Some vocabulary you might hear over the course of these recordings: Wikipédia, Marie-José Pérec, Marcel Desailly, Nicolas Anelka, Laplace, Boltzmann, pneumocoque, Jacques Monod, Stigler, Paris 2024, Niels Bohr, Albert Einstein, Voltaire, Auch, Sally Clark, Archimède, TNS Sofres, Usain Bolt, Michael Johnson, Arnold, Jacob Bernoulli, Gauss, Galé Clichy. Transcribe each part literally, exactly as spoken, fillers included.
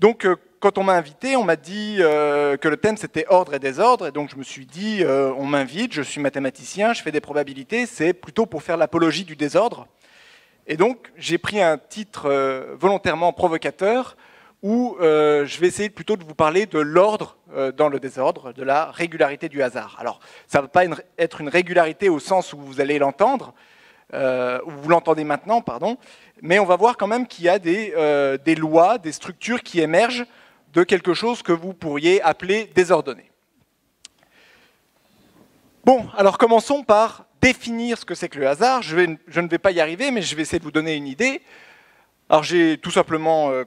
Donc, euh, quand on m'a invité, on m'a dit euh, que le thème c'était ordre et désordre, et donc je me suis dit, euh, on m'invite, je suis mathématicien, je fais des probabilités, c'est plutôt pour faire l'apologie du désordre. Et donc j'ai pris un titre euh, volontairement provocateur, où euh, je vais essayer plutôt de vous parler de l'ordre euh, dans le désordre, de la régularité du hasard. Alors ça ne va pas une, être une régularité au sens où vous allez l'entendre, Euh, vous l'entendez maintenant, pardon, mais on va voir quand même qu'il y a des, euh, des lois, des structures qui émergent de quelque chose que vous pourriez appeler désordonné. Bon, alors commençons par définir ce que c'est que le hasard. Je, vais, je ne vais pas y arriver, mais je vais essayer de vous donner une idée. Alors j'ai tout simplement, euh,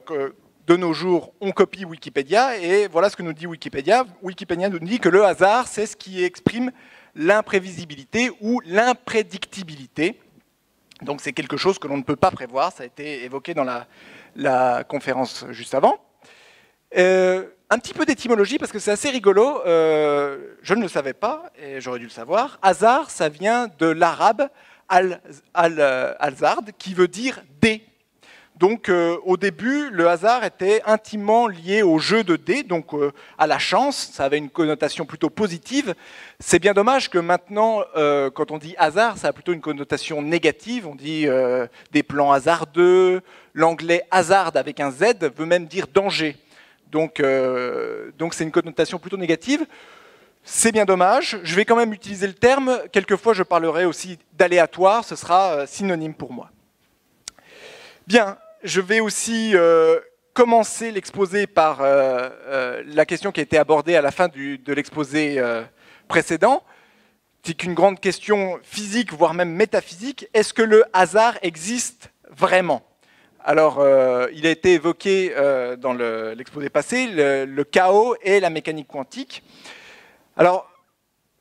de nos jours, on copie Wikipédia, et voilà ce que nous dit Wikipédia. Wikipédia nous dit que le hasard, c'est ce qui exprime l'imprévisibilité ou l'imprédictibilité. Donc c'est quelque chose que l'on ne peut pas prévoir, ça a été évoqué dans la, la conférence juste avant. Euh, un petit peu d'étymologie, parce que c'est assez rigolo, euh, je ne le savais pas, et j'aurais dû le savoir. Hasard, ça vient de l'arabe al-hazard, qui veut dire « dé ». Donc euh, au début, le hasard était intimement lié au jeu de dés, donc euh, à la chance, ça avait une connotation plutôt positive. C'est bien dommage que maintenant, euh, quand on dit hasard, ça a plutôt une connotation négative, on dit euh, des plans hasardeux, l'anglais hazard avec un Z veut même dire danger. Donc euh, donc c'est une connotation plutôt négative. C'est bien dommage, je vais quand même utiliser le terme, quelquefois je parlerai aussi d'aléatoire, ce sera euh, synonyme pour moi. Bien, je vais aussi euh, commencer l'exposé par euh, euh, la question qui a été abordée à la fin du, de l'exposé euh, précédent. C'est une grande question physique, voire même métaphysique. Est-ce que le hasard existe vraiment? Alors, euh, il a été évoqué euh, dans l'exposé le, passé, le, le chaos et la mécanique quantique. Alors,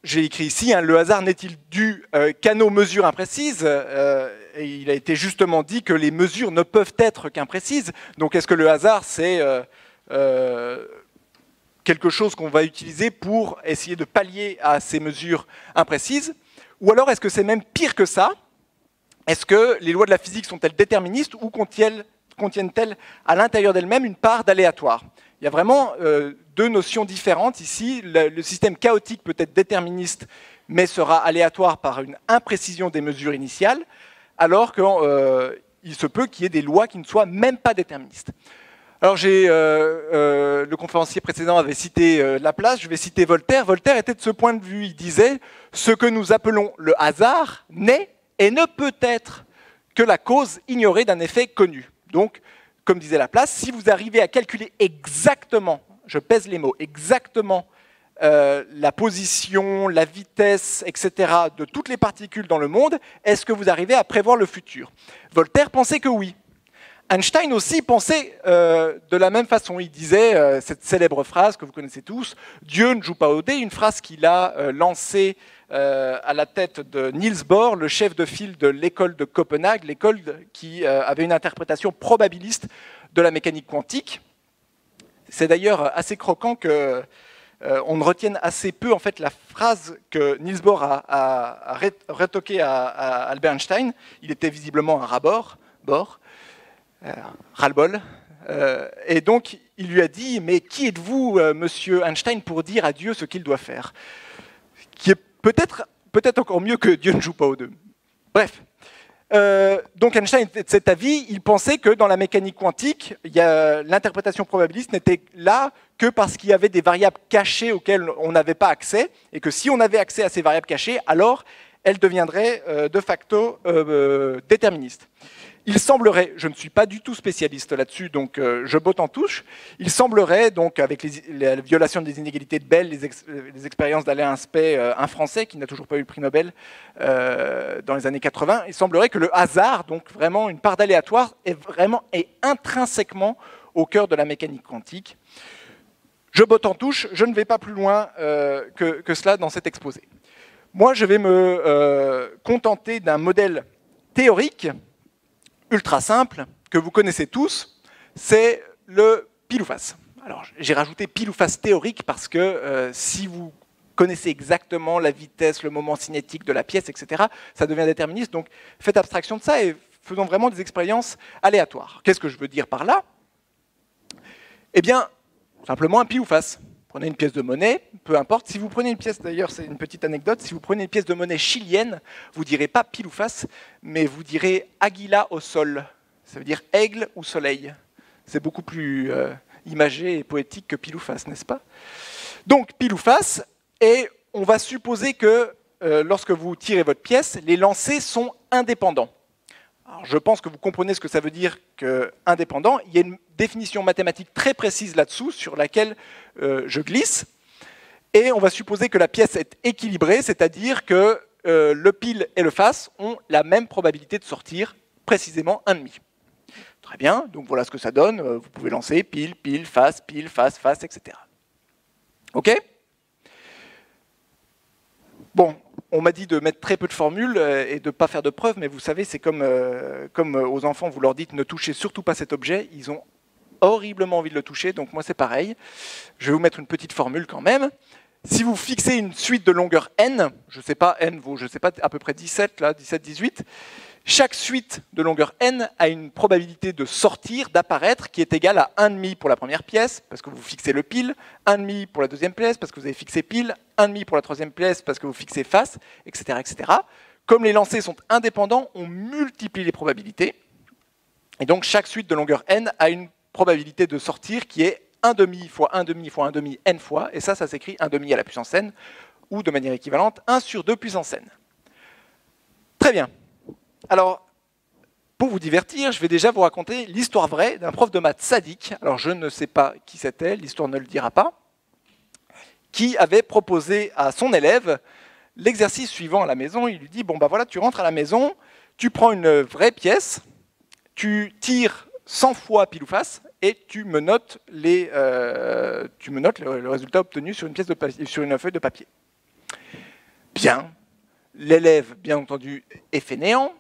j'ai écrit ici, hein, le hasard n'est-il dû euh, qu'à nos mesures imprécises euh, et il a été justement dit que les mesures ne peuvent être qu'imprécises. Donc est-ce que le hasard, c'est euh, euh, quelque chose qu'on va utiliser pour essayer de pallier à ces mesures imprécises? Ou alors est-ce que c'est même pire que ça? Est-ce que les lois de la physique sont-elles déterministes ou contiennent-elles à l'intérieur d'elles-mêmes une part d'aléatoire? Il y a vraiment euh, deux notions différentes ici. Le, le système chaotique peut être déterministe, mais sera aléatoire par une imprécision des mesures initiales, alors qu'il euh, se peut qu'il y ait des lois qui ne soient même pas déterministes. Alors, j'ai, euh, euh, le conférencier précédent avait cité euh, Laplace, je vais citer Voltaire. Voltaire était de ce point de vue, il disait « Ce que nous appelons le hasard n'est et ne peut être que la cause ignorée d'un effet connu. » Donc, comme disait Laplace, si vous arrivez à calculer exactement, je pèse les mots, exactement euh, la position, la vitesse, et cetera de toutes les particules dans le monde, est-ce que vous arrivez à prévoir le futur? Voltaire pensait que oui. Einstein aussi pensait euh, de la même façon. Il disait euh, cette célèbre phrase que vous connaissez tous, « Dieu ne joue pas au dé », une phrase qu'il a euh, lancée euh, à la tête de Niels Bohr, le chef de file de l'école de Copenhague, l'école qui euh, avait une interprétation probabiliste de la mécanique quantique. C'est d'ailleurs assez croquant que euh, on retienne assez peu en fait la phrase que Niels Bohr a, a, a retoquée à, à Albert Einstein. Il était visiblement un rabord, Bohr. Euh, ras-le-bol, euh, et donc il lui a dit « Mais qui êtes-vous, euh, monsieur Einstein, pour dire à Dieu ce qu'il doit faire ?» Qui est peut-être peut-être encore mieux que Dieu ne joue pas aux deux. Bref, euh, donc Einstein était de cet avis, il pensait que dans la mécanique quantique, l'interprétation probabiliste n'était là que parce qu'il y avait des variables cachées auxquelles on n'avait pas accès, et que si on avait accès à ces variables cachées, alors elles deviendraient euh, de facto euh, déterministes. Il semblerait, je ne suis pas du tout spécialiste là-dessus, donc euh, je botte en touche, il semblerait, donc avec les, les, la violation des inégalités de Bell, les, ex, les expériences d'Alain Aspect, euh, un Français qui n'a toujours pas eu le prix Nobel euh, dans les années quatre-vingt, il semblerait que le hasard, donc vraiment une part d'aléatoire, est vraiment est intrinsèquement au cœur de la mécanique quantique. Je botte en touche, je ne vais pas plus loin euh, que, que cela dans cet exposé. Moi, je vais me euh, contenter d'un modèle théorique, ultra simple, que vous connaissez tous, c'est le pile ou face. Alors, j'ai rajouté pile ou face théorique parce que euh, si vous connaissez exactement la vitesse, le moment cinétique de la pièce, et cetera, ça devient déterministe. Donc, faites abstraction de ça et faisons vraiment des expériences aléatoires. Qu'est-ce que je veux dire par là? Eh bien, simplement un pile ou face. Prenez une pièce de monnaie, peu importe. Si vous prenez une pièce, d'ailleurs, c'est une petite anecdote, si vous prenez une pièce de monnaie chilienne, vous ne direz pas pile ou face, mais vous direz aguila au sol. Ça veut dire aigle ou soleil. C'est beaucoup plus euh, imagé et poétique que pile ou face, n'est-ce pas? Donc, pile ou face, et on va supposer que euh, lorsque vous tirez votre pièce, les lancers sont indépendants. Alors, je pense que vous comprenez ce que ça veut dire que indépendant. Il y a une définition mathématique très précise là-dessous, sur laquelle euh, je glisse. Et on va supposer que la pièce est équilibrée, c'est-à-dire que euh, le pile et le face ont la même probabilité de sortir, précisément un demi. Très bien, donc voilà ce que ça donne. Vous pouvez lancer pile, pile, face, pile, face, face, et cetera. OK? Bon, on m'a dit de mettre très peu de formules et de ne pas faire de preuves, mais vous savez, c'est comme, euh, comme aux enfants, vous leur dites ne touchez surtout pas cet objet, ils ont horriblement envie de le toucher, donc moi c'est pareil. Je vais vous mettre une petite formule quand même. Si vous fixez une suite de longueur n, je ne sais pas, n vaut, je sais pas, à peu près dix-sept, là, dix-sept, dix-huit, chaque suite de longueur n a une probabilité de sortir, d'apparaître, qui est égale à un demi pour la première pièce, parce que vous fixez le pile, un demi pour la deuxième pièce, parce que vous avez fixé pile, un demi pour la troisième pièce, parce que vous fixez face, et cetera, et cetera. Comme les lancers sont indépendants, on multiplie les probabilités, et donc chaque suite de longueur n a une probabilité de sortir qui est un demi fois un demi fois un demi n fois, et ça, ça s'écrit un demi à la puissance n, ou de manière équivalente, un sur deux puissance n. Très bien. Alors, pour vous divertir, je vais déjà vous raconter l'histoire vraie d'un prof de maths sadique, alors je ne sais pas qui c'était, l'histoire ne le dira pas, qui avait proposé à son élève l'exercice suivant à la maison. Il lui dit, bon ben voilà, tu rentres à la maison, tu prends une vraie pièce, tu tires cent fois pile ou face, et tu me notes, les, euh, tu me notes le, le résultat obtenu sur une, pièce de papier, sur une feuille de papier. Bien, l'élève, bien entendu, est fainéant.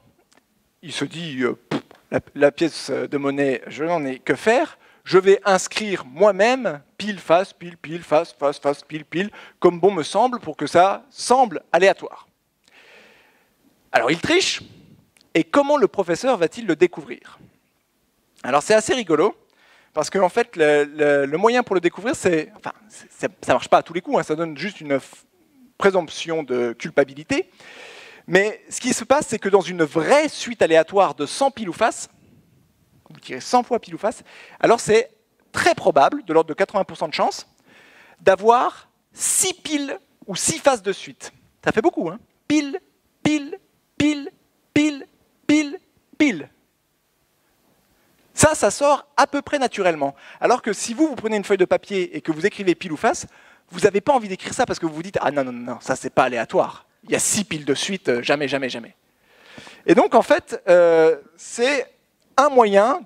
Il se dit, euh, pff, la, la pièce de monnaie, je n'en ai que faire. Je vais inscrire moi-même pile, face, pile, pile, face, face, face, pile, pile, comme bon me semble, pour que ça semble aléatoire. Alors il triche, et comment le professeur va-t-il le découvrir? Alors c'est assez rigolo, parce qu'en fait, le, le, le moyen pour le découvrir, c'est, enfin, ça ne marche pas à tous les coups, hein, ça donne juste une présomption de culpabilité. Mais ce qui se passe, c'est que dans une vraie suite aléatoire de cent pile ou face, vous tirez cent fois pile ou face, alors c'est très probable, de l'ordre de quatre-vingts pour cent de chance, d'avoir six piles ou six faces de suite. Ça fait beaucoup, hein? Pile, pile, pile, pile, pile, pile. Ça, ça sort à peu près naturellement. Alors que si vous, vous prenez une feuille de papier et que vous écrivez pile ou face, vous n'avez pas envie d'écrire ça parce que vous vous dites « Ah non, non, non, ça c'est pas aléatoire. » Il y a six piles de suite, jamais, jamais, jamais. Et donc, en fait, euh, c'est un moyen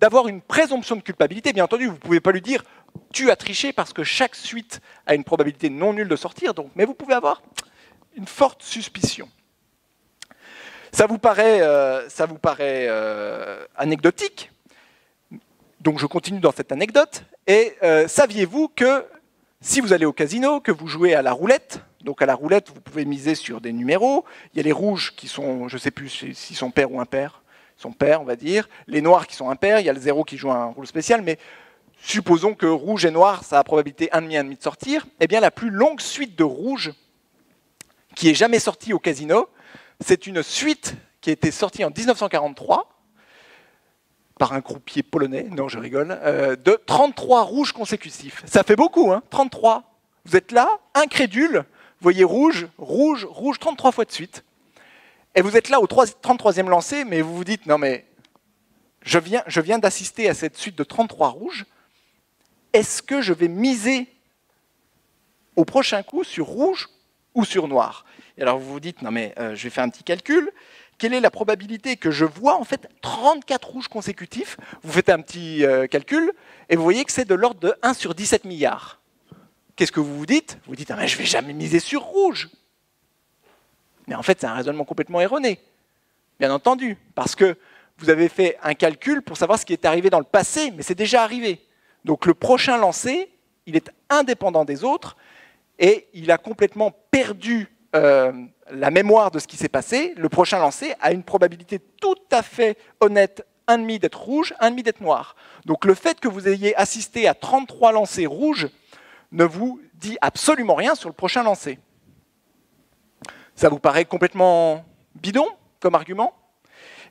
d'avoir une présomption de culpabilité. Bien entendu, vous ne pouvez pas lui dire « tu as triché » parce que chaque suite a une probabilité non nulle de sortir, donc, mais vous pouvez avoir une forte suspicion. Ça vous paraît, euh, ça vous paraît euh, anecdotique, donc je continue dans cette anecdote. Et euh, saviez-vous que si vous allez au casino, que vous jouez à la roulette, donc à la roulette, vous pouvez miser sur des numéros. Il y a les rouges qui sont, je ne sais plus s'ils sont pairs ou impairs, ils sont pairs, on va dire. Les noirs qui sont impairs, il y a le zéro qui joue un rôle spécial, mais supposons que rouge et noir, ça a probabilité un demi, un demi de sortir. Eh bien, la plus longue suite de rouge qui est jamais sortie au casino, c'est une suite qui a été sortie en mille neuf cent quarante-trois par un croupier polonais, non, je rigole, euh, de trente-trois rouges consécutifs. Ça fait beaucoup, hein, trente-trois. Vous êtes là, incrédule. Vous voyez rouge, rouge, rouge, trente-trois fois de suite. Et vous êtes là au trente-troisième lancer, mais vous vous dites, non mais, je viens, je viens d'assister à cette suite de trente-trois rouges, est-ce que je vais miser au prochain coup sur rouge ou sur noir? Et alors vous vous dites, non mais, euh, je vais faire un petit calcul, quelle est la probabilité que je vois en fait trente-quatre rouges consécutifs? Vous faites un petit euh, calcul, et vous voyez que c'est de l'ordre de un sur dix-sept milliards. Qu'est-ce que vous vous dites? Vous vous dites, ah ben, je ne vais jamais miser sur rouge. Mais en fait, c'est un raisonnement complètement erroné. Bien entendu, parce que vous avez fait un calcul pour savoir ce qui est arrivé dans le passé, mais c'est déjà arrivé. Donc le prochain lancer, il est indépendant des autres, et il a complètement perdu euh, la mémoire de ce qui s'est passé. Le prochain lancer a une probabilité tout à fait honnête un demi d'être rouge, un demi d'être noir. Donc le fait que vous ayez assisté à trente-trois lancers rouges ne vous dit absolument rien sur le prochain lancer. Ça vous paraît complètement bidon comme argument?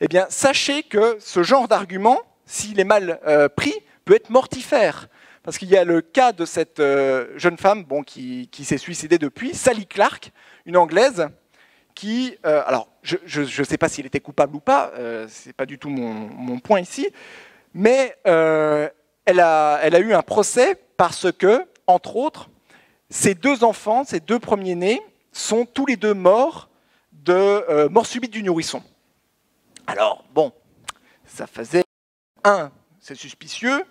Eh bien, sachez que ce genre d'argument, s'il est mal euh, pris, peut être mortifère. Parce qu'il y a le cas de cette euh, jeune femme bon, qui, qui s'est suicidée depuis, Sally Clark, une Anglaise, qui, euh, alors je ne sais pas s'il était coupable ou pas, euh, ce n'est pas du tout mon, mon point ici, mais euh, elle, a, elle a eu un procès parce que, entre autres, ses deux enfants, ses deux premiers-nés, sont tous les deux morts de euh, mort subite du nourrisson. Alors, bon, ça faisait, un, c'est suspicieux,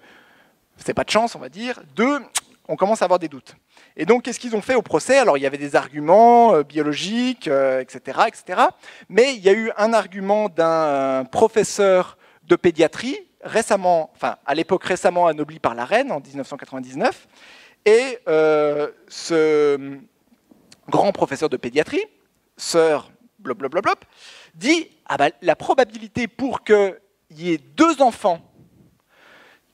c'est pas de chance, on va dire, deux, on commence à avoir des doutes. Et donc, qu'est-ce qu'ils ont fait au procès? Alors, il y avait des arguments euh, biologiques, euh, et cetera, et cetera, mais il y a eu un argument d'un professeur de pédiatrie, récemment, enfin, à l'époque récemment anobli par la reine, en mille neuf cent quatre-vingt-dix-neuf, et euh, ce grand professeur de pédiatrie, sœur blop, blop, blop, blop, dit ah bah, la probabilité pour qu'il y ait deux enfants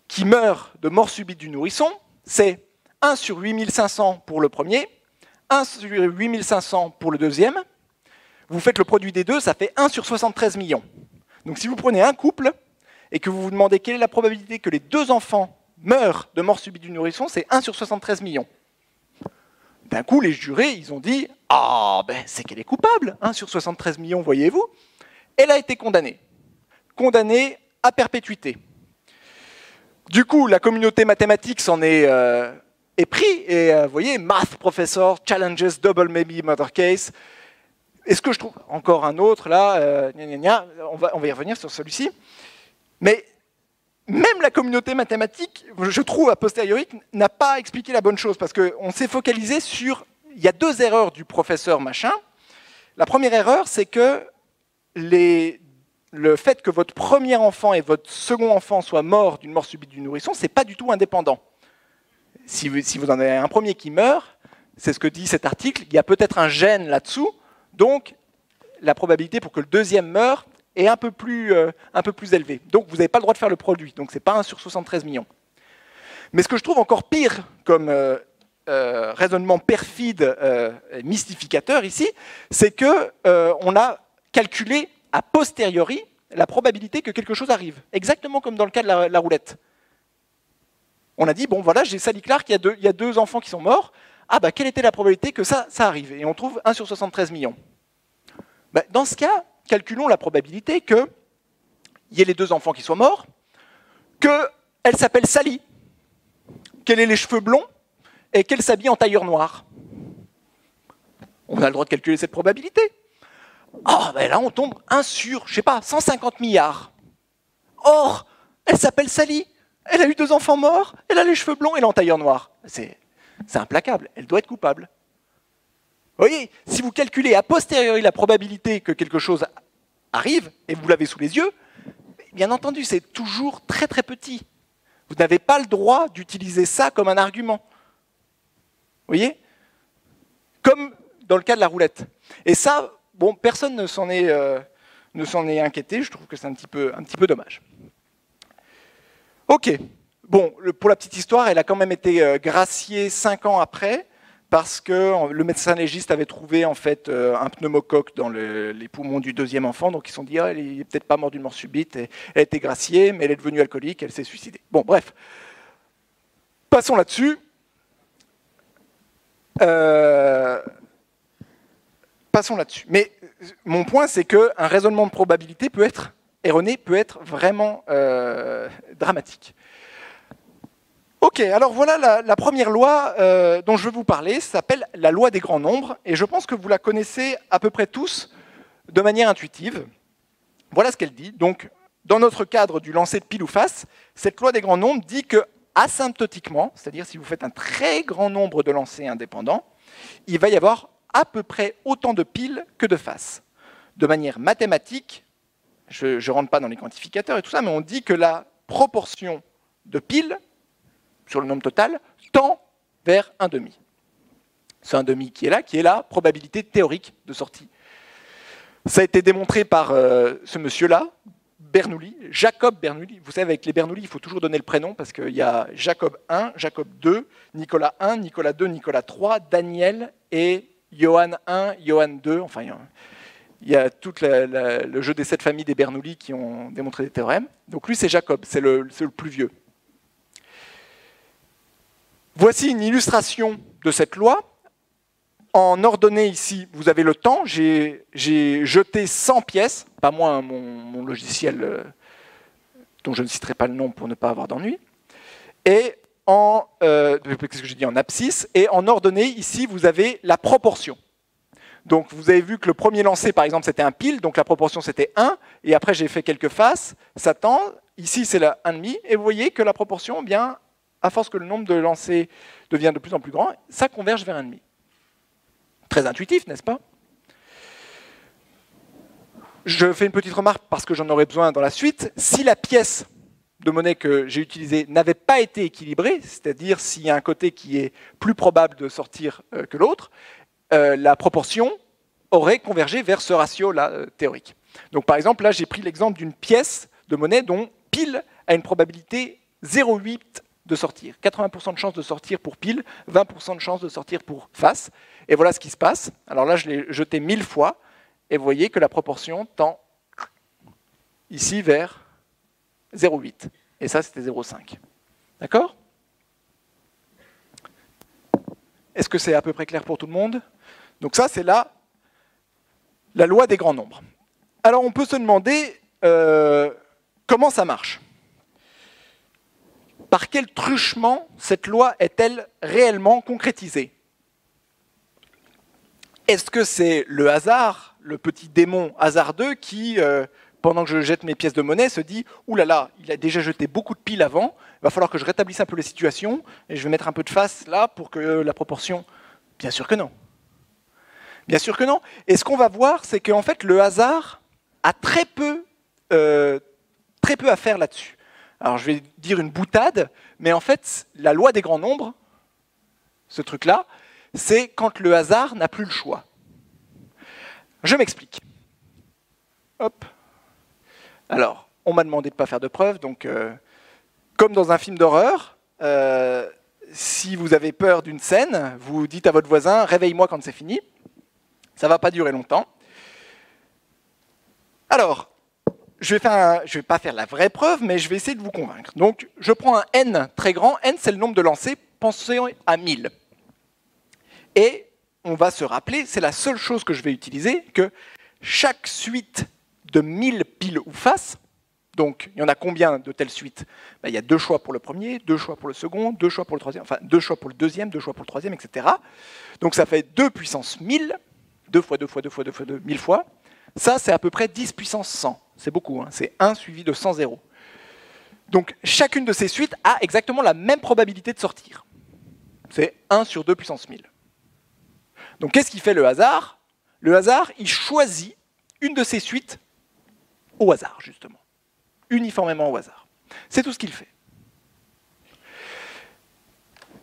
qui meurent de mort subite du nourrisson, c'est un sur huit mille cinq cents pour le premier, un sur huit mille cinq cents pour le deuxième. Vous faites le produit des deux, ça fait un sur soixante-treize millions. Donc si vous prenez un couple et que vous vous demandez quelle est la probabilité que les deux enfants meurent de mort subite du nourrisson, c'est un sur soixante-treize millions. D'un coup, les jurés, ils ont dit « Ah, ben, c'est qu'elle est coupable, un sur soixante-treize millions, voyez-vous » Elle a été condamnée, condamnée à perpétuité. Du coup, la communauté mathématique s'en est euh, épris, et vous euh, voyez, Math Professor, Challenges, Double Maybe, Murder Case. Est-ce que je trouve encore un autre, là euh, gna gna gna, on, va, on va y revenir sur celui-ci. Mais même la communauté mathématique, je trouve, a posteriori, n'a pas expliqué la bonne chose, parce qu'on s'est focalisé sur... Il y a deux erreurs du professeur machin. La première erreur, c'est que les, le fait que votre premier enfant et votre second enfant soient morts d'une mort subite du nourrisson, c'est pas du tout indépendant. Si vous, si vous en avez un premier qui meurt, c'est ce que dit cet article, il y a peut-être un gène là-dessous, donc la probabilité pour que le deuxième meure est un peu plus, euh, un peu plus élevée. Donc vous n'avez pas le droit de faire le produit, donc c'est pas un sur soixante-treize millions. Mais ce que je trouve encore pire comme euh, euh, raisonnement perfide euh, mystificateur ici, c'est que euh, on a calculé a posteriori la probabilité que quelque chose arrive, exactement comme dans le cas de la, la roulette. On a dit, bon voilà, j'ai Sally Clark, il y a deux, il y a deux enfants qui sont morts, ah bah quelle était la probabilité que ça, ça arrive? Et on trouve un sur soixante-treize millions. Bah, dans ce cas, calculons la probabilité qu'il y ait les deux enfants qui soient morts, qu'elle s'appelle Sally, qu'elle ait les cheveux blonds, et qu'elle s'habille en tailleur noir. On a le droit de calculer cette probabilité. Ah, oh, ben là, on tombe un sur, je sais pas, cent cinquante milliards. Or, elle s'appelle Sally, elle a eu deux enfants morts, elle a les cheveux blonds et elle est en tailleur noir. C'est implacable, elle doit être coupable. Vous voyez, si vous calculez a posteriori la probabilité que quelque chose arrive, et vous l'avez sous les yeux, bien entendu, c'est toujours très très petit. Vous n'avez pas le droit d'utiliser ça comme un argument. Vous voyez? Comme dans le cas de la roulette. Et ça... Bon, personne ne s'en est, euh, ne s'en est inquiété, je trouve que c'est un petit peu, un petit peu dommage. Ok, bon, le, pour la petite histoire, elle a quand même été euh, graciée cinq ans après, parce que le médecin légiste avait trouvé en fait, euh, un pneumocoque dans le, les poumons du deuxième enfant, donc ils se sont dit, ah, elle n'est peut-être pas morte d'une mort subite, et elle a été graciée, mais elle est devenue alcoolique, elle s'est suicidée. Bon, bref, passons là-dessus. Euh... Passons là-dessus. Mais mon point, c'est qu'un raisonnement de probabilité peut être erroné, peut être vraiment euh, dramatique. Ok, alors voilà la, la première loi euh, dont je veux vous parler, ça s'appelle la loi des grands nombres, et je pense que vous la connaissez à peu près tous de manière intuitive. Voilà ce qu'elle dit. Donc, dans notre cadre du lancer de pile ou face, cette loi des grands nombres dit que, asymptotiquement, c'est-à-dire si vous faites un très grand nombre de lancers indépendants, il va y avoir à peu près autant de piles que de faces. De manière mathématique, je ne rentre pas dans les quantificateurs et tout ça, mais on dit que la proportion de piles, sur le nombre total, tend vers un demi. C'est un demi qui est là, qui est la probabilité théorique de sortie. Ça a été démontré par euh, ce monsieur-là, Bernoulli, Jacob Bernoulli. Vous savez, avec les Bernoulli, il faut toujours donner le prénom parce qu'il y a Jacob un, Jacob deux, Nicolas un, Nicolas deux, Nicolas trois, Daniel et Johann un, Johann deux. Enfin, il y a tout le jeu des sept familles des Bernoulli qui ont démontré des théorèmes. Donc lui, c'est Jacob, c'est le, le plus vieux. Voici une illustration de cette loi. En ordonnée ici, vous avez le temps, j'ai jeté cent pièces, pas moi, hein, mon, mon logiciel euh, dont je ne citerai pas le nom pour ne pas avoir d'ennui, et en, euh, qu'est-ce que j'ai dit, en abscisse, et en ordonnée ici, vous avez la proportion. Donc vous avez vu que le premier lancé, par exemple, c'était un pile, donc la proportion c'était un, et après j'ai fait quelques faces, ça tend, ici c'est la un virgule cinq, et vous voyez que la proportion, eh bien, à force que le nombre de lancers devient de plus en plus grand, ça converge vers un virgule cinq. Très intuitif, n'est-ce pas? Je fais une petite remarque parce que j'en aurai besoin dans la suite. Si la pièce de monnaie que j'ai utilisée n'avait pas été équilibrée, c'est-à-dire s'il y a un côté qui est plus probable de sortir que l'autre, euh, la proportion aurait convergé vers ce ratio-là euh, théorique. Donc par exemple, là j'ai pris l'exemple d'une pièce de monnaie dont pile a une probabilité zéro virgule huit de sortir. quatre-vingts pour cent de chance de sortir pour pile, vingt pour cent de chance de sortir pour face. Et voilà ce qui se passe. Alors là, je l'ai jeté mille fois, et vous voyez que la proportion tend ici vers zéro virgule huit. Et ça, c'était zéro virgule cinq. D'accord? Est-ce que c'est à peu près clair pour tout le monde? Donc ça, c'est la, la loi des grands nombres. Alors on peut se demander euh, comment ça marche? Par quel truchement cette loi est-elle réellement concrétisée? Est-ce que c'est le hasard, le petit démon hasardeux qui, euh, pendant que je jette mes pièces de monnaie, se dit « Ouh là là, il a déjà jeté beaucoup de piles avant, il va falloir que je rétablisse un peu les situations et je vais mettre un peu de face là pour que la proportion… » Bien sûr que non. Bien sûr que non. Et ce qu'on va voir, c'est qu'en fait, le hasard a très peu, euh, très peu à faire là-dessus. Alors je vais dire une boutade, mais en fait, la loi des grands nombres, ce truc-là, c'est quand le hasard n'a plus le choix. Je m'explique. Hop. Alors, on m'a demandé de ne pas faire de preuves, donc euh, comme dans un film d'horreur, euh, si vous avez peur d'une scène, vous dites à votre voisin « réveille-moi quand c'est fini ». Ça ne va pas durer longtemps. Alors, je vais faire un, je vais pas faire la vraie preuve, mais je vais essayer de vous convaincre. Donc, je prends un n très grand. n, c'est le nombre de lancers. Pensez à mille. Et on va se rappeler, c'est la seule chose que je vais utiliser, que chaque suite de mille piles ou faces, donc il y en a combien de telles suites? Ben, il y a deux choix pour le premier, deux choix pour le second, deux choix pour le troisième, enfin deux choix pour le deuxième, deux choix pour le troisième, et cetera. Donc ça fait deux puissance mille, deux fois deux fois deux fois deux fois deux, mille fois. Ça, c'est à peu près dix puissance cent. C'est beaucoup, hein. C'est un suivi de cent zéros. Donc chacune de ces suites a exactement la même probabilité de sortir. C'est un sur deux puissance mille. Donc qu'est-ce qui fait le hasard? Le hasard, il choisit une de ces suites au hasard, justement. Uniformément au hasard. C'est tout ce qu'il fait.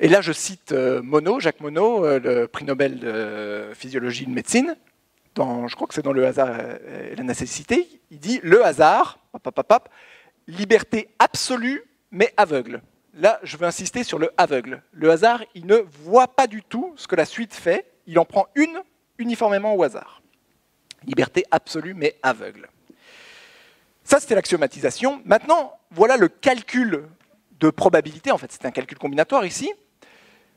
Et là, je cite euh, Monod, Jacques Monod, euh, le prix Nobel de physiologie et de médecine. Dans, je crois que c'est dans Le hasard et la nécessité, il dit « Le hasard, hop, hop, hop, liberté absolue, mais aveugle ». Là, je veux insister sur le aveugle. Le hasard, il ne voit pas du tout ce que la suite fait, il en prend une uniformément au hasard. Liberté absolue, mais aveugle. Ça, c'était l'axiomatisation. Maintenant, voilà le calcul de probabilité, en fait, c'est un calcul combinatoire ici.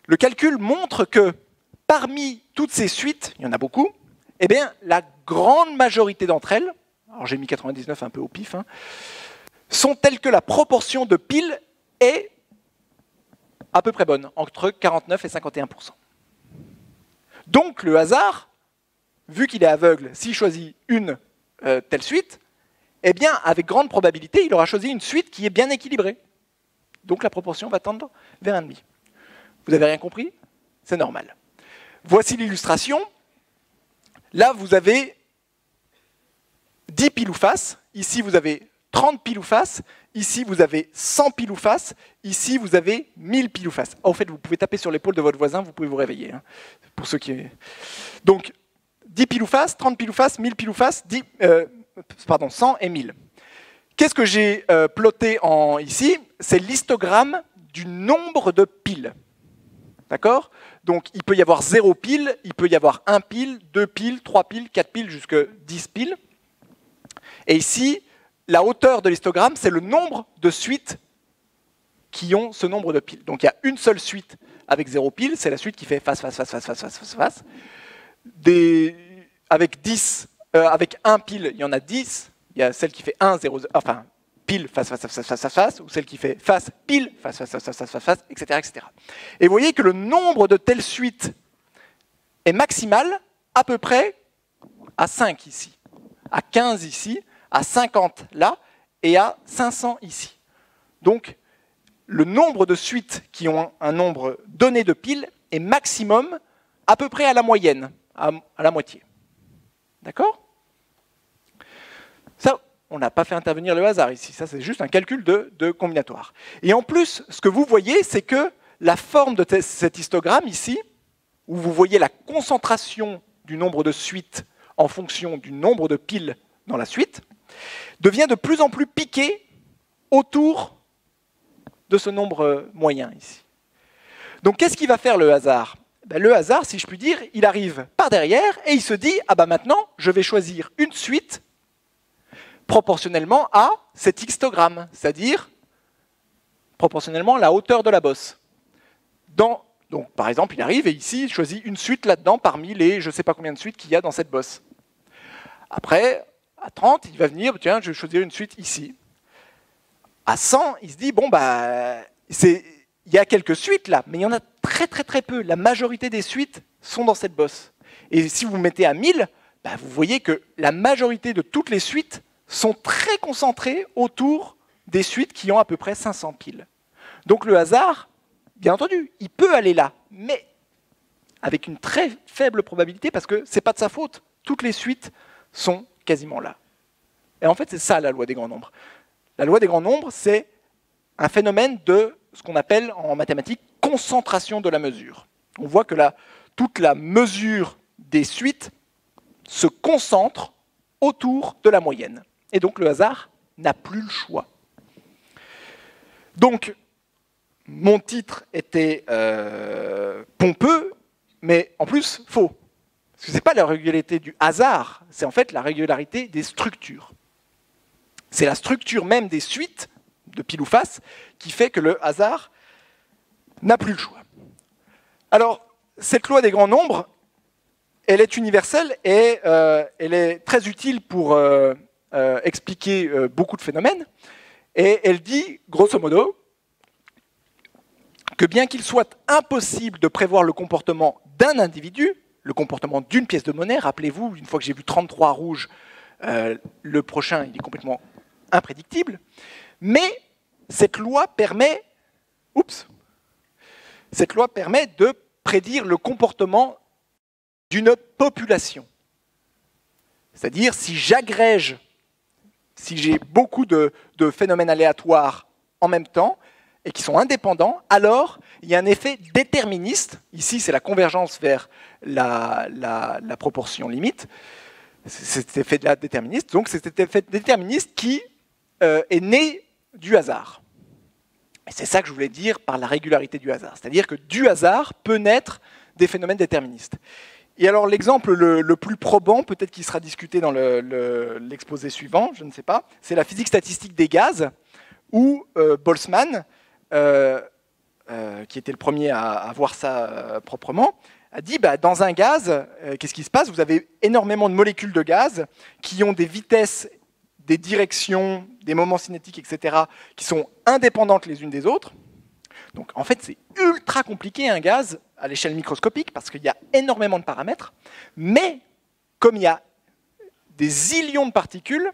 Le calcul montre que parmi toutes ces suites, il y en a beaucoup, eh bien, la grande majorité d'entre elles, alors j'ai mis quatre-vingt-dix-neuf un peu au pif, hein, sont telles que la proportion de piles est à peu près bonne, entre quarante-neuf et cinquante et un pour cent. Donc le hasard, vu qu'il est aveugle, s'il choisit une euh, telle suite, eh bien, avec grande probabilité, il aura choisi une suite qui est bien équilibrée. Donc la proportion va tendre vers un virgule cinq. Vous n'avez rien compris? C'est normal. Voici l'illustration. Là, vous avez dix piles ou faces, ici vous avez trente piles ou faces, ici vous avez cent piles ou faces, ici vous avez mille piles ou faces. En fait, vous pouvez taper sur l'épaule de votre voisin, vous pouvez vous réveiller. Hein, pour ceux qui... Donc, dix piles ou faces, trente piles ou faces, mille piles ou faces, dix, euh, pardon, cent et mille. Qu'est-ce que j'ai euh, ploté en, ici? C'est l'histogramme du nombre de piles. D'accord? Donc il peut y avoir zéro pile, il peut y avoir un pile, deux piles, trois piles, quatre piles, jusqu'à dix piles. Et ici, la hauteur de l'histogramme, c'est le nombre de suites qui ont ce nombre de piles. Donc il y a une seule suite avec zéro pile, c'est la suite qui fait face, face, face, face, face, face, face, face. Des... Avec dix, euh, avec un pile, il y en a dix. Il y a celle qui fait un, zéro, zéro, enfin, pile, face, face, face, face, face, face, ou celle qui fait face, pile, face, face, face, face, face, face, face, et cetera, et cetera. Et vous voyez que le nombre de telles suites est maximal à peu près à cinq ici, à quinze ici, à cinquante là, et à cinq cents ici. Donc, le nombre de suites qui ont un nombre donné de piles est maximum à peu près à la moyenne, à, à la moitié. D'accord ? Ça, on n'a pas fait intervenir le hasard ici, ça c'est juste un calcul de, de combinatoire. Et en plus, ce que vous voyez, c'est que la forme de cet histogramme ici, où vous voyez la concentration du nombre de suites en fonction du nombre de piles dans la suite, devient de plus en plus piquée autour de ce nombre moyen ici. Donc qu'est-ce qui va faire le hasard? Ben, le hasard, si je puis dire, il arrive par derrière et il se dit « Ah ben maintenant, je vais choisir une suite » proportionnellement à cet histogramme, c'est-à-dire proportionnellement à la hauteur de la bosse. Dans, donc, par exemple, il arrive et ici, il choisit une suite là-dedans parmi les je ne sais pas combien de suites qu'il y a dans cette bosse. Après, à trente, il va venir, tiens, je vais choisir une suite ici. À cent, il se dit, bon, bah, c'est, il y a quelques suites là, mais il y en a très très très peu. La majorité des suites sont dans cette bosse. Et si vous mettez à mille, bah, vous voyez que la majorité de toutes les suites sont très concentrés autour des suites qui ont à peu près cinq cents piles. Donc le hasard, bien entendu, il peut aller là, mais avec une très faible probabilité, parce que ce n'est pas de sa faute. Toutes les suites sont quasiment là. Et en fait, c'est ça la loi des grands nombres. La loi des grands nombres, c'est un phénomène de ce qu'on appelle en mathématiques concentration de la mesure. On voit que la, toute la mesure des suites se concentre autour de la moyenne. Et donc le hasard n'a plus le choix. Donc, mon titre était euh, pompeux, mais en plus faux. Parce que ce n'est pas la régularité du hasard, c'est en fait la régularité des structures. C'est la structure même des suites, de pile ou face, qui fait que le hasard n'a plus le choix. Alors, cette loi des grands nombres, elle est universelle et euh, elle est très utile pour... Euh, Euh, expliquer euh, beaucoup de phénomènes, et elle dit, grosso modo, que bien qu'il soit impossible de prévoir le comportement d'un individu, le comportement d'une pièce de monnaie, rappelez-vous, une fois que j'ai vu trente-trois rouges, euh, le prochain, il est complètement imprédictible, mais cette loi permet, oups, cette loi permet de prédire le comportement d'une population. C'est-à-dire, si j'agrège si j'ai beaucoup de, de phénomènes aléatoires en même temps et qui sont indépendants, alors il y a un effet déterministe. Ici, c'est la convergence vers la, la, la proportion limite. C'est cet effet déterministe. Donc, c'est cet effet déterministe qui euh, est né du hasard. Et c'est ça que je voulais dire par la régularité du hasard. C'est-à-dire que du hasard peut naître des phénomènes déterministes. Et alors l'exemple le, le plus probant, peut-être qui sera discuté dans le, le, l'exposé suivant, je ne sais pas, c'est la physique statistique des gaz, où euh, Boltzmann, euh, euh, qui était le premier à, à voir ça euh, proprement, a dit, bah, dans un gaz, euh, qu'est-ce qui se passe? Vous avez énormément de molécules de gaz qui ont des vitesses, des directions, des moments cinétiques, et cetera, qui sont indépendantes les unes des autres. Donc en fait, c'est ultra compliqué un gaz, à l'échelle microscopique, parce qu'il y a énormément de paramètres, mais comme il y a des zillions de particules,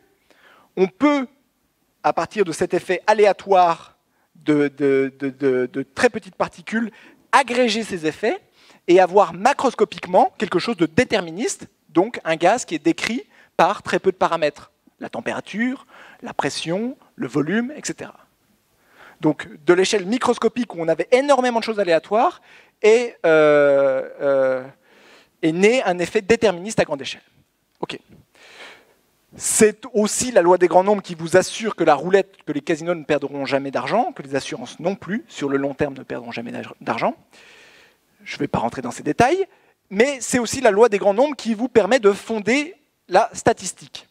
on peut, à partir de cet effet aléatoire de, de, de, de, de très petites particules, agréger ces effets et avoir macroscopiquement quelque chose de déterministe, donc un gaz qui est décrit par très peu de paramètres, la température, la pression, le volume, et cetera. Donc de l'échelle microscopique où on avait énormément de choses aléatoires, Et, euh, euh, est né un effet déterministe à grande échelle. Ok. C'est aussi la loi des grands nombres qui vous assure que la roulette, que les casinos ne perdront jamais d'argent, que les assurances non plus, sur le long terme, ne perdront jamais d'argent. Je ne vais pas rentrer dans ces détails, mais c'est aussi la loi des grands nombres qui vous permet de fonder la statistique.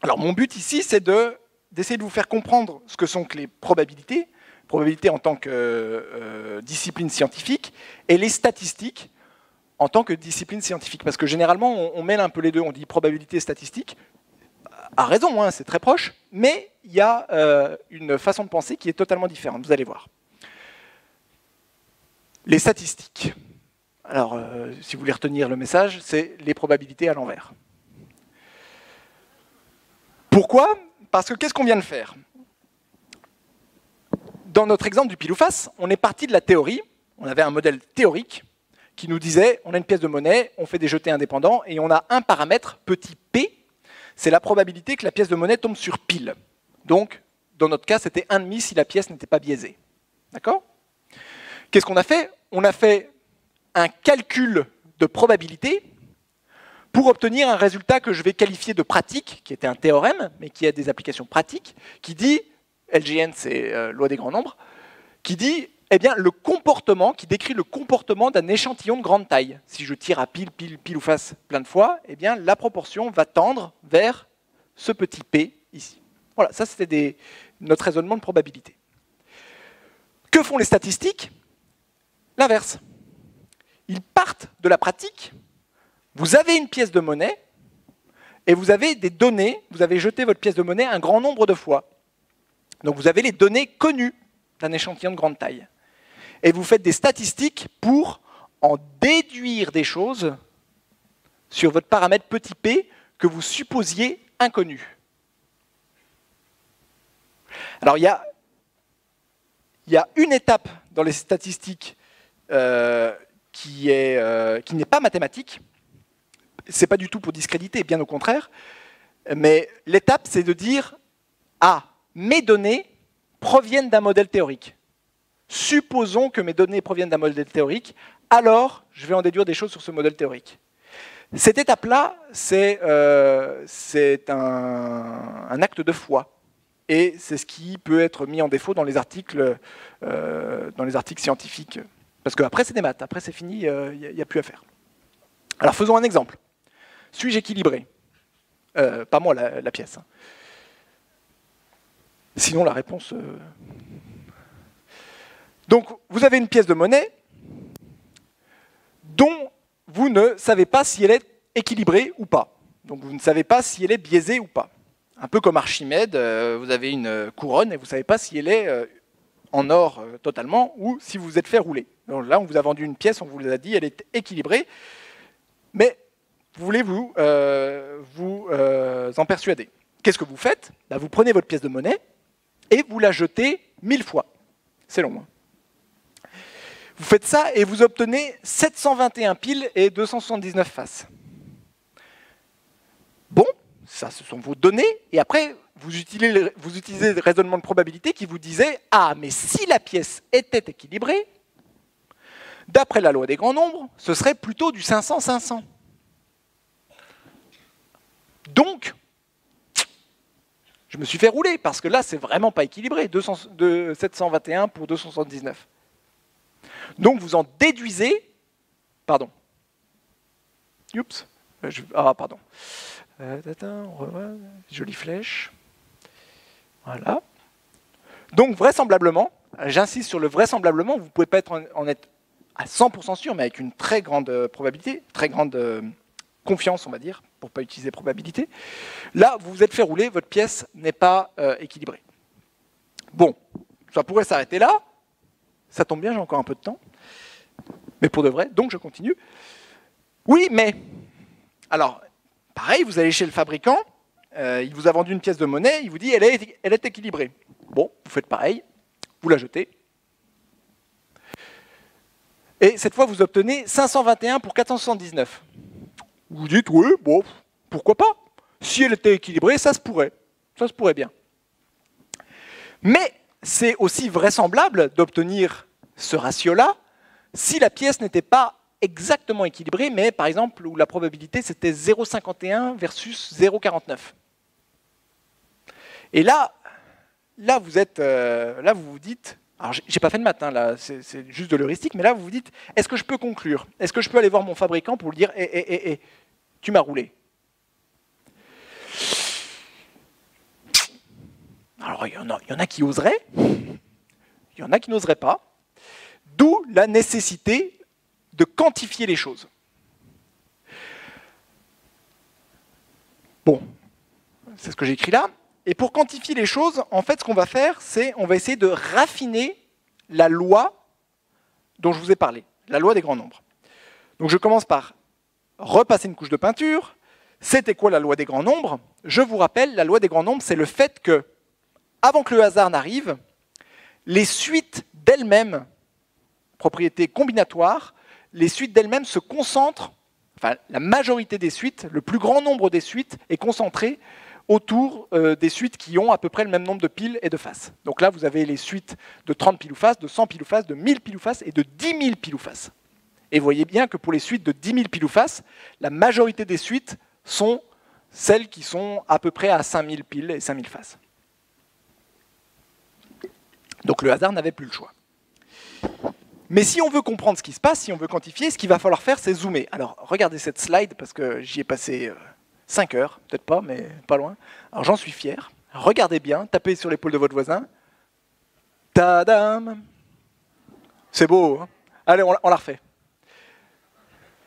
Alors mon but ici, c'est de, d'essayer de vous faire comprendre ce que sont que les probabilités, probabilités en tant que euh, discipline scientifique, et les statistiques en tant que discipline scientifique. Parce que généralement, on, on mêle un peu les deux, on dit probabilité et statistique, à raison, hein, c'est très proche, mais il y a euh, une façon de penser qui est totalement différente, vous allez voir. Les statistiques. Alors, euh, si vous voulez retenir le message, c'est les probabilités à l'envers. Pourquoi ? Parce que qu'est-ce qu'on vient de faire ? Dans notre exemple du pile ou face, on est parti de la théorie, on avait un modèle théorique qui nous disait, on a une pièce de monnaie, on fait des jetés indépendants, et on a un paramètre, petit p, c'est la probabilité que la pièce de monnaie tombe sur pile. Donc, dans notre cas, c'était un virgule cinq si la pièce n'était pas biaisée. D'accord ? Qu'est-ce qu'on a fait ? On a fait un calcul de probabilité pour obtenir un résultat que je vais qualifier de pratique, qui était un théorème, mais qui a des applications pratiques, qui dit, L G N, c'est euh, loi des grands nombres, qui dit, eh bien, le comportement, qui décrit le comportement d'un échantillon de grande taille. Si je tire à pile, pile, pile ou face plein de fois, eh bien, la proportion va tendre vers ce petit p ici. Voilà, ça c'était des... notre raisonnement de probabilité. Que font les statistiques ? L'inverse. Ils partent de la pratique. Vous avez une pièce de monnaie et vous avez des données. Vous avez jeté votre pièce de monnaie un grand nombre de fois. Donc vous avez les données connues d'un échantillon de grande taille. Et vous faites des statistiques pour en déduire des choses sur votre paramètre petit p que vous supposiez inconnu. Alors il y a, il y a une étape dans les statistiques euh, qui est, euh, qui n'est pas mathématique. C'est pas du tout pour discréditer, bien au contraire. Mais l'étape, c'est de dire « Ah, mes données proviennent d'un modèle théorique. Supposons que mes données proviennent d'un modèle théorique, alors je vais en déduire des choses sur ce modèle théorique. » Cette étape-là, c'est euh, c'est un, un acte de foi. Et c'est ce qui peut être mis en défaut dans les articles, euh, dans les articles scientifiques. Parce qu'après, c'est des maths. Après, c'est fini, il euh, n'y a, a plus à faire. Alors, faisons un exemple. Suis-je équilibré ? euh, Pas moi, la, la pièce. Sinon, la réponse... Euh... Donc, vous avez une pièce de monnaie dont vous ne savez pas si elle est équilibrée ou pas. Donc, vous ne savez pas si elle est biaisée ou pas. Un peu comme Archimède, euh, vous avez une couronne et vous ne savez pas si elle est... Euh, en or euh, totalement, ou si vous vous êtes fait rouler. Donc là, on vous a vendu une pièce, on vous l'a dit, elle est équilibrée, mais vous voulez vous, euh, vous euh, en persuader. Qu'est-ce que vous faites ? Bah, vous prenez votre pièce de monnaie et vous la jetez mille fois. C'est long. Hein. Vous faites ça et vous obtenez sept cent vingt et un piles et deux cent soixante-dix-neuf faces. Bon, ça, ce sont vos données, et après... Vous utilisez, vous utilisez le raisonnement de probabilité qui vous disait « Ah, mais si la pièce était équilibrée, d'après la loi des grands nombres, ce serait plutôt du cinq cents cinq cents. Donc, je me suis fait rouler, parce que là, c'est vraiment pas équilibré, deux cents, de sept cent vingt et un pour deux cent soixante-dix-neuf. Donc, vous en déduisez... Pardon. Oups. Je, ah, pardon. Euh, tatin, on revoit, jolie flèche. Voilà. Donc vraisemblablement, j'insiste sur le vraisemblablement, vous ne pouvez pas être en, en être à cent pour cent sûr, mais avec une très grande probabilité, très grande euh, confiance, on va dire, pour ne pas utiliser probabilité. Là, vous vous êtes fait rouler, votre pièce n'est pas euh, équilibrée. Bon, ça pourrait s'arrêter là. Ça tombe bien, j'ai encore un peu de temps. Mais pour de vrai, donc je continue. Oui, mais... Alors, pareil, vous allez chez le fabricant. Euh, il vous a vendu une pièce de monnaie, il vous dit elle est, elle est équilibrée. Bon, vous faites pareil, vous la jetez. Et cette fois, vous obtenez cinq cent vingt et un pour quatre cent soixante-dix-neuf. Vous dites, oui, bon, pourquoi pas? Si elle était équilibrée, ça se pourrait. Ça se pourrait bien. Mais c'est aussi vraisemblable d'obtenir ce ratio-là si la pièce n'était pas exactement équilibrée, mais par exemple, où la probabilité c'était zéro virgule cinquante et un versus zéro virgule quarante-neuf. Et là, là vous êtes, euh, là vous vous dites, alors j'ai pas fait de maths, hein, là, c'est juste de l'heuristique, mais là vous vous dites, est-ce que je peux conclure? Est-ce que je peux aller voir mon fabricant pour lui dire, hé, hé, hé, hé, tu m'as roulé? Alors il y en a, il y en a qui oseraient, il y en a qui n'oseraient pas, d'où la nécessité de quantifier les choses. Bon, c'est ce que j'ai écrit là. Et pour quantifier les choses, en fait, ce qu'on va faire, c'est on va essayer de raffiner la loi dont je vous ai parlé, la loi des grands nombres. Donc je commence par repasser une couche de peinture. C'était quoi la loi des grands nombres? Je vous rappelle, la loi des grands nombres, c'est le fait que, avant que le hasard n'arrive, les suites d'elles-mêmes, propriétés combinatoires, les suites d'elles-mêmes se concentrent, enfin la majorité des suites, le plus grand nombre des suites est concentré autour euh, des suites qui ont à peu près le même nombre de piles et de faces. Donc là, vous avez les suites de trente piles ou faces, de cent piles ou faces, de mille piles ou faces et de dix mille piles ou faces. Et vous voyez bien que pour les suites de dix mille piles ou faces, la majorité des suites sont celles qui sont à peu près à cinq mille piles et cinq mille faces. Donc le hasard n'avait plus le choix. Mais si on veut comprendre ce qui se passe, si on veut quantifier, ce qu'il va falloir faire, c'est zoomer. Alors, regardez cette slide, parce que j'y ai passé cinq heures, peut-être pas, mais pas loin. Alors, j'en suis fier. Regardez bien, tapez sur l'épaule de votre voisin. Tadam! C'est beau, hein? Allez, on, on la refait.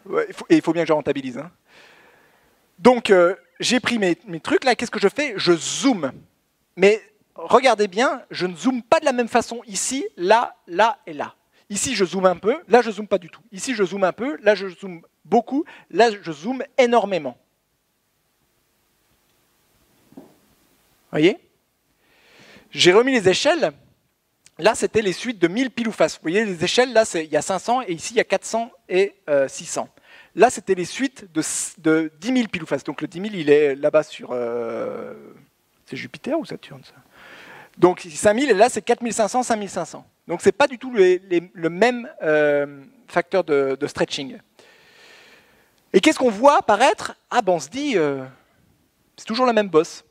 Ouais, il faut, et il faut bien que je rentabilise, hein. Donc, euh, j'ai pris mes, mes trucs, là, qu'est-ce que je fais? Je zoome. Mais regardez bien, je ne zoome pas de la même façon ici, là, là et là. Ici, je zoome un peu, là, je zoome pas du tout. Ici, je zoome un peu, là, je zoome beaucoup, là, je zoome énormément. Voyez? J'ai remis les échelles. Là, c'était les suites de mille piles ou faces. Vous voyez, les échelles, là, il y a cinq cents, et ici, il y a quatre cents et euh, six cents. Là, c'était les suites de, de dix mille piles ou faces. Donc, le dix mille, il est là-bas sur... Euh, c'est Jupiter ou Saturne, ça? Donc, cinq mille, et là, c'est quatre mille cinq cents, cinq mille cinq cents. Donc, ce n'est pas du tout les, les, le même euh, facteur de, de stretching. Et qu'est-ce qu'on voit apparaître? Ah ben, on se dit, euh, c'est toujours la même bosse.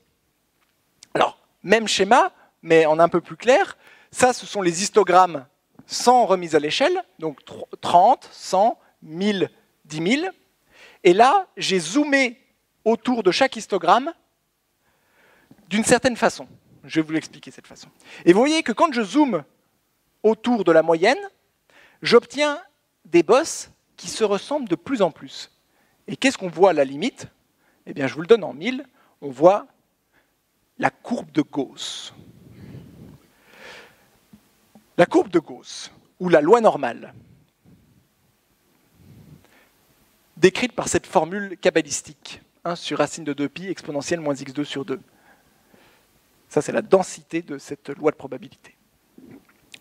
Alors, même schéma, mais en un peu plus clair. Ça, ce sont les histogrammes sans remise à l'échelle. Donc, trente, cent, mille, dix mille. Et là, j'ai zoomé autour de chaque histogramme d'une certaine façon. Je vais vous l'expliquer cette façon. Et vous voyez que quand je zoome autour de la moyenne, j'obtiens des bosses qui se ressemblent de plus en plus. Et qu'est-ce qu'on voit à la limite? Eh bien, je vous le donne en mille, on voit la courbe de Gauss. La courbe de Gauss, ou la loi normale, décrite par cette formule kabbalistique, un sur racine de deux pi exponentielle moins x deux sur deux. Ça, c'est la densité de cette loi de probabilité.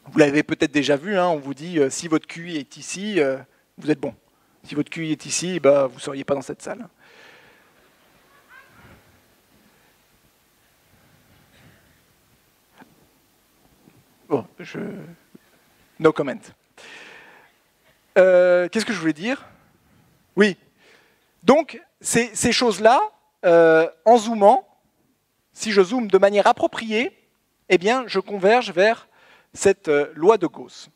Vous l'avez peut-être déjà vu, hein, on vous dit, euh, si votre Q I est ici, euh, vous êtes bon. Si votre Q I est ici, bah, vous ne seriez pas dans cette salle. Bon, je... No comment. Euh, Qu'est-ce que je voulais dire? Oui. Donc, ces, ces choses-là, euh, en zoomant, si je zoome de manière appropriée, eh bien, je converge vers cette euh, loi de Gauss.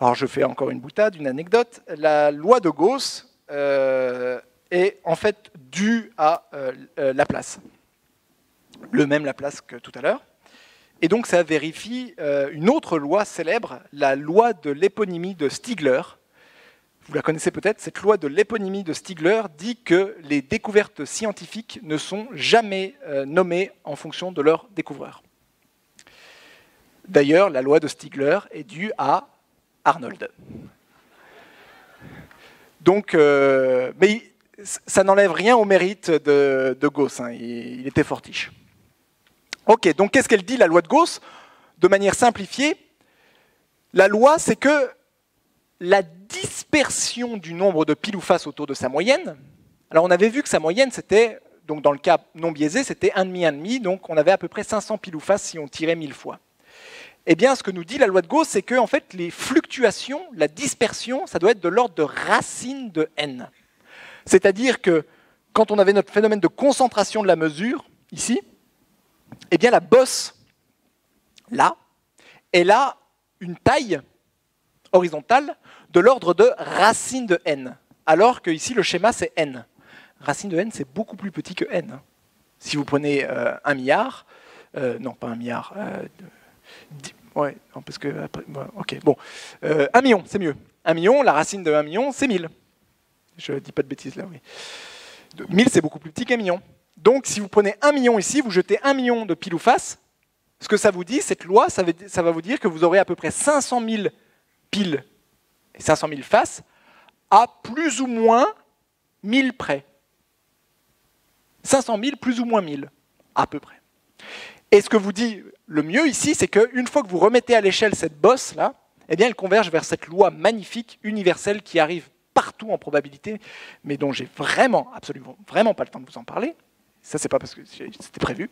Alors je fais encore une boutade, une anecdote. La loi de Gauss euh, est en fait due à euh, Laplace. Le même Laplace que tout à l'heure. Et donc ça vérifie euh, une autre loi célèbre, la loi de l'éponymie de Stigler. Vous la connaissez peut-être, cette loi de l'éponymie de Stigler dit que les découvertes scientifiques ne sont jamais euh, nommées en fonction de leur découvreur. D'ailleurs, la loi de Stigler est due à Arnold. Donc, euh, mais il, ça n'enlève rien au mérite de, de Gauss, hein, il, il était fortiche. Ok, donc qu'est-ce qu'elle dit, la loi de Gauss? De manière simplifiée, la loi, c'est que la dispersion du nombre de piles ou faces autour de sa moyenne, alors on avait vu que sa moyenne, c'était, donc dans le cas non biaisé, c'était un virgule cinq, un virgule cinq, donc on avait à peu près cinq cents piles ou faces si on tirait mille fois. Eh bien, ce que nous dit la loi de Gauss, c'est que en fait, les fluctuations, la dispersion, ça doit être de l'ordre de racine de n. C'est-à-dire que quand on avait notre phénomène de concentration de la mesure, ici, eh bien la bosse, là, elle a une taille horizontale de l'ordre de racine de n, alors que ici le schéma c'est n. Racine de n, c'est beaucoup plus petit que n. Si vous prenez euh, un milliard, euh, non pas un milliard, euh, dix, ouais, non, parce que après, bah, ok, bon, euh, un million, c'est mieux. Un million, la racine de un million, c'est mille. Je dis pas de bêtises là, oui. mille, c'est beaucoup plus petit qu'un million. Donc, si vous prenez un million ici, vous jetez un million de pile ou face. Ce que ça vous dit, cette loi, ça va vous dire que vous aurez à peu près cinq cent mille piles et cinq cent mille faces à plus ou moins mille près. cinq cent mille plus ou moins mille, à peu près. Et ce que vous dit le mieux ici, c'est qu'une fois que vous remettez à l'échelle cette bosse-là, eh bien, elle converge vers cette loi magnifique, universelle, qui arrive partout en probabilité, mais dont j'ai vraiment, absolument, vraiment pas le temps de vous en parler. Ça, c'est pas parce que c'était prévu.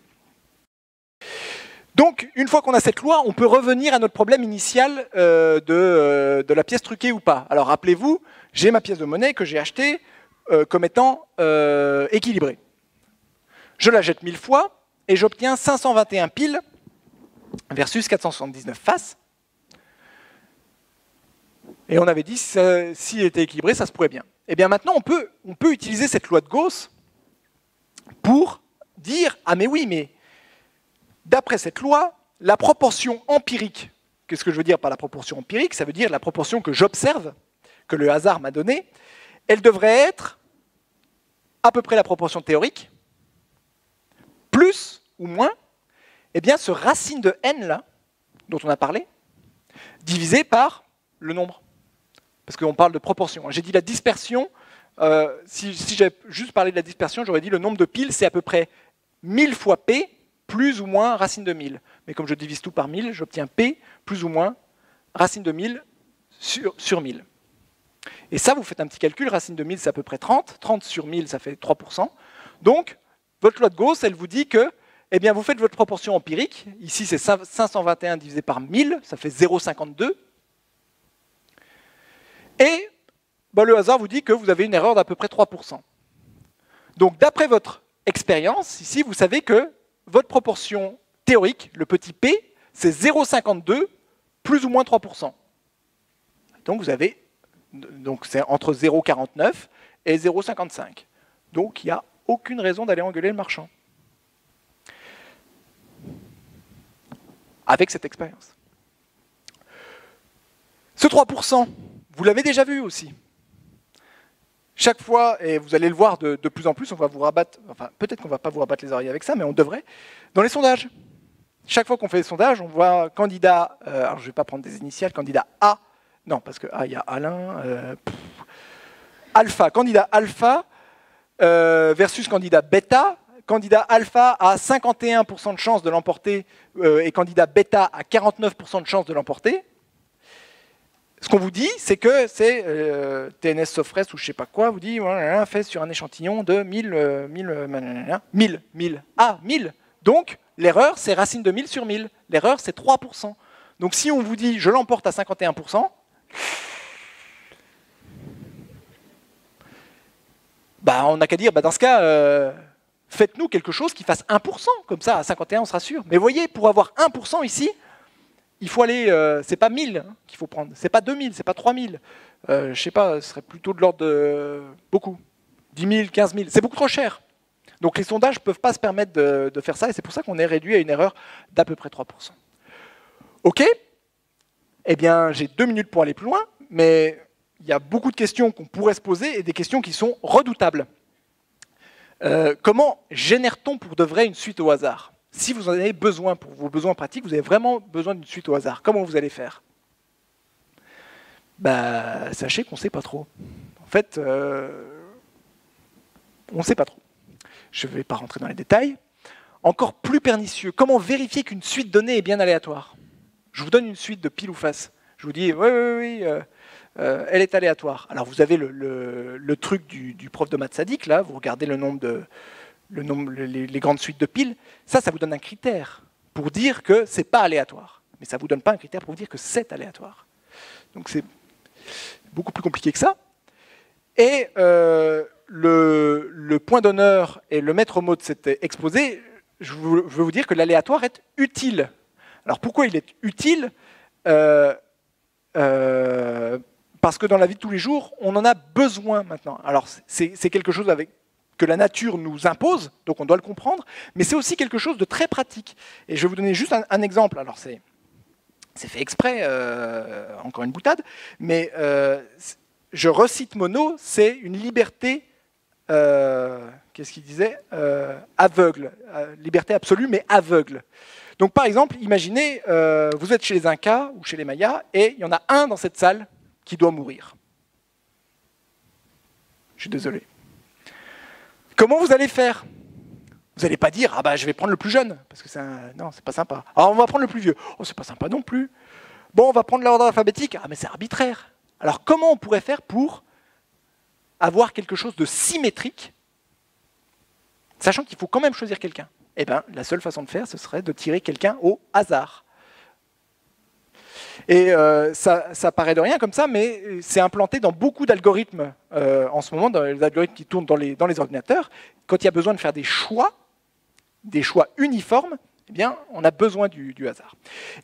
Donc, une fois qu'on a cette loi, on peut revenir à notre problème initial euh, de, euh, de la pièce truquée ou pas. Alors, rappelez-vous, j'ai ma pièce de monnaie que j'ai achetée euh, comme étant euh, équilibrée. Je la jette mille fois et j'obtiens cinq cent vingt et un piles versus quatre cent soixante-dix-neuf faces. Et on avait dit, s'il était équilibré, ça se pourrait bien. Et bien maintenant, on peut, on peut utiliser cette loi de Gauss pour dire, ah mais oui, mais d'après cette loi, la proportion empirique, qu'est-ce que je veux dire par la proportion empirique? Ça veut dire la proportion que j'observe, que le hasard m'a donnée, elle devrait être à peu près la proportion théorique, plus ou moins, et bien ce racine de n là, dont on a parlé, divisé par le nombre. Parce qu'on parle de proportion. J'ai dit la dispersion, euh, si, si j'avais juste parlé de la dispersion, j'aurais dit le nombre de piles, c'est à peu près mille fois P, plus ou moins racine de mille. Mais comme je divise tout par mille, j'obtiens P, plus ou moins racine de mille sur, sur mille. Et ça, vous faites un petit calcul, racine de mille, c'est à peu près trente, trente sur mille, ça fait trois pour cent. Donc, votre loi de Gauss, elle vous dit que eh bien, vous faites votre proportion empirique, ici c'est cinq cent vingt et un divisé par mille, ça fait zéro virgule cinquante-deux, et ben, le hasard vous dit que vous avez une erreur d'à peu près trois pour cent. Donc d'après votre expérience, ici, vous savez que votre proportion théorique, le petit p, c'est zéro virgule cinquante-deux plus ou moins trois pour cent. Donc vous avez, donc c'est entre zéro virgule quarante-neuf et zéro virgule cinquante-cinq. Donc il n'y a aucune raison d'aller engueuler le marchand. Avec cette expérience. Ce trois pour cent, vous l'avez déjà vu aussi. Chaque fois, et vous allez le voir de, de plus en plus, on va vous rabattre, enfin peut-être qu'on ne va pas vous rabattre les oreilles avec ça, mais on devrait, dans les sondages. Chaque fois qu'on fait des sondages, on voit candidat, euh, alors je ne vais pas prendre des initiales, candidat A, non parce que A, il y a Alain, euh, pff, alpha, candidat alpha euh, versus candidat bêta, candidat alpha a cinquante et un pour cent de chance de l'emporter euh, et candidat bêta a quarante-neuf pour cent de chance de l'emporter. Ce qu'on vous dit, c'est que c'est euh, T N S Sofres ou je sais pas quoi, vous dit, ouais, fait sur un échantillon de mille, euh, mille, mille, mille, ah, mille. Donc, l'erreur, c'est racine de mille sur mille. L'erreur, c'est trois pour cent. Donc, si on vous dit, je l'emporte à cinquante et un pour cent, bah, on n'a qu'à dire, bah, dans ce cas, euh, faites-nous quelque chose qui fasse un pour cent. Comme ça, à cinquante et un, on sera sûr. Mais voyez, pour avoir un pour cent ici, il faut aller, euh, c'est pas mille hein, qu'il faut prendre, c'est pas deux mille, c'est pas trois mille, euh, je sais pas, ce serait plutôt de l'ordre de euh, beaucoup, dix mille, quinze mille, c'est beaucoup trop cher. Donc les sondages ne peuvent pas se permettre de, de faire ça, et c'est pour ça qu'on est réduit à une erreur d'à peu près trois pour cent. Ok, eh bien j'ai deux minutes pour aller plus loin, mais il y a beaucoup de questions qu'on pourrait se poser, et des questions qui sont redoutables. Euh, comment génère-t-on pour de vrai une suite au hasard ? Si vous en avez besoin, pour vos besoins pratiques, vous avez vraiment besoin d'une suite au hasard. Comment vous allez faire? Bah, sachez qu'on ne sait pas trop. En fait, euh, on ne sait pas trop. Je ne vais pas rentrer dans les détails. Encore plus pernicieux, comment vérifier qu'une suite donnée est bien aléatoire? Je vous donne une suite de pile ou face. Je vous dis, oui, oui, oui, euh, euh, elle est aléatoire. Alors, vous avez le, le, le truc du, du prof de maths sadique, là. Vous regardez le nombre de... Le nombre, les, les grandes suites de piles, ça, ça vous donne un critère pour dire que c'est pas aléatoire. Mais ça ne vous donne pas un critère pour vous dire que c'est aléatoire. Donc c'est beaucoup plus compliqué que ça. Et euh, le, le point d'honneur et le maître mot de cet exposé, je veux vous dire que l'aléatoire est utile. Alors pourquoi il est utile ? euh, euh, Parce que dans la vie de tous les jours, on en a besoin maintenant. Alors c'est quelque chose avec, que la nature nous impose, donc on doit le comprendre, mais c'est aussi quelque chose de très pratique. Et je vais vous donner juste un, un exemple. Alors c'est fait exprès, euh, encore une boutade, mais euh, je recite Monod, c'est une liberté... Euh, qu'est-ce qu'il disait euh, aveugle, euh, liberté absolue, mais aveugle. Donc par exemple, imaginez, euh, vous êtes chez les Incas ou chez les Mayas, et il y en a un dans cette salle qui doit mourir. Je suis désolé. Comment vous allez faire? Vous n'allez pas dire, ah bah je vais prendre le plus jeune, parce que c'est un... non, c'est pas sympa. Alors on va prendre le plus vieux. Oh, c'est pas sympa non plus. Bon, on va prendre l'ordre alphabétique. Ah mais c'est arbitraire. Alors comment on pourrait faire pour avoir quelque chose de symétrique, sachant qu'il faut quand même choisir quelqu'un? Eh bien, la seule façon de faire, ce serait de tirer quelqu'un au hasard. Et euh, ça, ça paraît de rien comme ça, mais c'est implanté dans beaucoup d'algorithmes euh, en ce moment, dans les algorithmes qui tournent dans les, dans les ordinateurs. Quand il y a besoin de faire des choix, des choix uniformes, eh bien, on a besoin du, du hasard.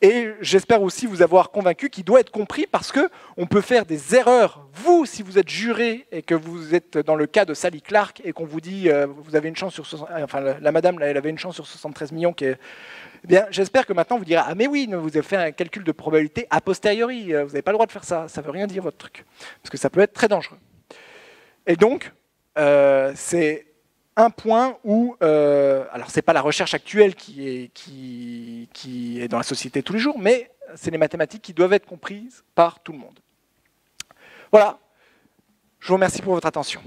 Et j'espère aussi vous avoir convaincu qu'il doit être compris parce qu'on peut faire des erreurs. Vous, si vous êtes juré et que vous êtes dans le cas de Sally Clark et qu'on vous dit euh, vous avez une chance sur soixante, enfin la, la madame là, elle avait une chance sur soixante-treize millions, qui est, eh bien, j'espère que maintenant vous direz ah mais oui, vous avez fait un calcul de probabilité a posteriori, vous n'avez pas le droit de faire ça, ça ne veut rien dire votre truc, parce que ça peut être très dangereux. Et donc, euh, c'est un point où, euh, alors c'est pas la recherche actuelle qui est, qui, qui est dans la société tous les jours, mais c'est les mathématiques qui doivent être comprises par tout le monde. Voilà, je vous remercie pour votre attention.